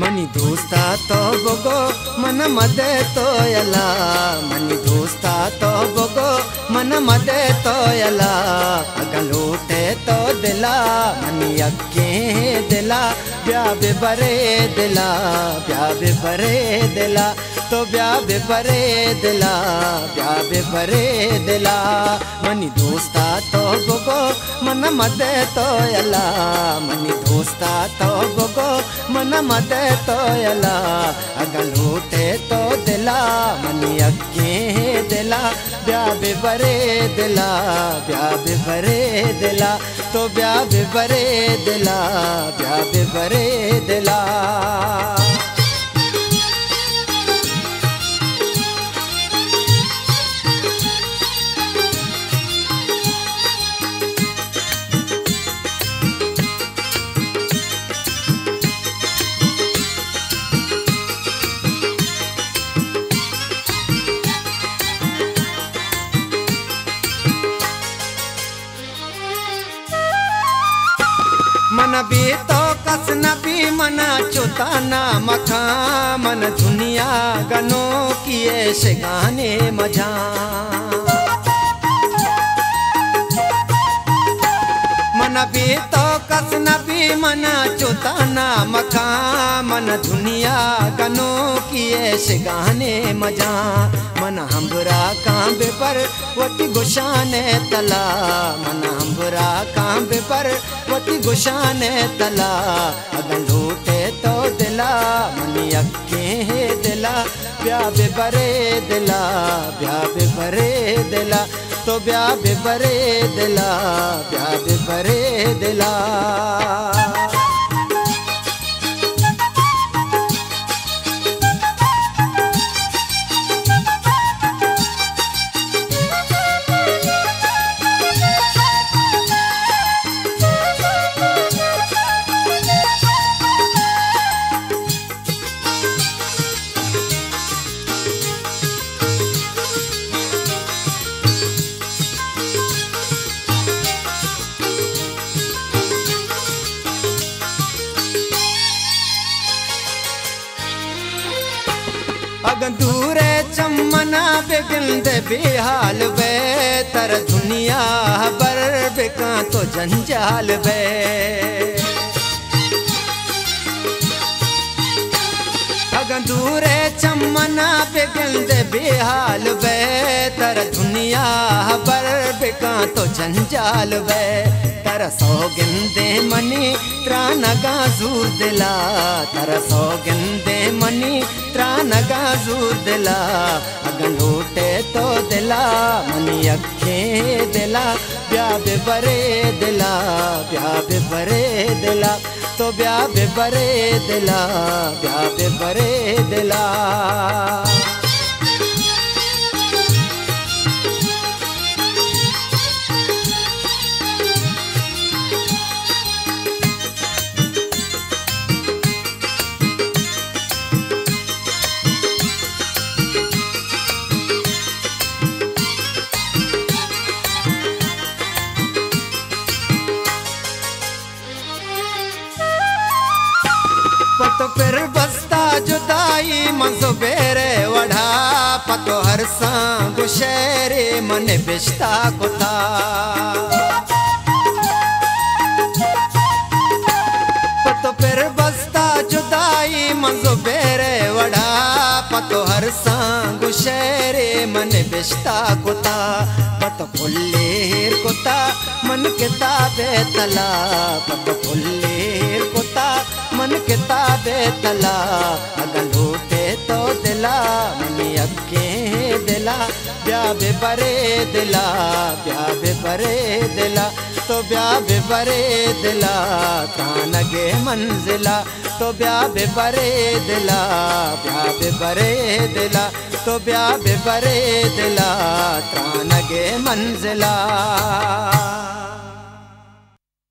Money दोस्ता तो बोगो मन मदे तोयला, मनी दोस्ता तो बोगो मन मदे तोयला, अगलोटे तो दिला मनी अक्के दिला, ब्यावे बरे दिला, ब्यावे बरे दिला, तो ब्यावे बरे दिला, ब्यावे बरे दिला। मनी दोस्ता तो बोगो मन मदे तोयला, मनी दोस्ता तो बोगो मन मदे तोयला, अगलोटे तो दिला मनी अक्के दिला, ब्यावे बरे दिला, ब्यावे बरे दिला, तो ब्यावे बरे दिला, ब्यावे बरे दिला। मन भी तो कस नबी मना चुताना मखा, मन दुनिया गनो किए से गाने मजा, मन भी तो कस नबी मना चुताना मखा, मन दुनिया गनो किए से गाने मजा। मन हमरा कांबे पर वटी गुशाने तला, मन हमरा कांबे पर वटी गुशाने तला, अगलोटे तो दिला मनी अक्के दिला, ब्यावे बरे दिला, ब्यावे बरे दिला, तो ब्यावे बरे दिला, ब्यावे बरे दिला। दूरे चम्मना बिंद बेहाल बे, तर दुनिया बर बेका तो जंजाल बे, दूरे चम्मना बिंद बेहाल बे, तर दुनिया बर बेका तो जंजाल बे, तर सौ गिंदे मनी त्रानगा जूर दिला, तर सौ गिंदे मनी त्रानगा जूर दिला, अगलोटे तो दिला मनी अक्के दिला, ब्यावे बरे दिला, ब्यावे बरे दिला, तो ब्यावे बरे दिला, ब्यावे बरे दिला। तो फिर बस्ता जुदाई मंजो बेरे वढ़ा, पतो हर सांग शेरे मन बिश्ता कुता, पतो फिर बस्ता जुदाई मंजो बेरे वढ़ा, पतो हर सांग शेरे मन बिश्ता कुता, पतो फुल्ले कुता मन किताबे तला, पतो फुल्ले मन किताबे तला, अगलोटे तो दिला मनी अक्के दिला ब्याबे बरे दिला ब्याबे बरे दिला तो ब्याबे बरे दिला तानगे मंजिला तो ब्याबे बरे दिला ब्याबे बरे दिला तो ब्याबे बरे दिला तानगे मंजिला।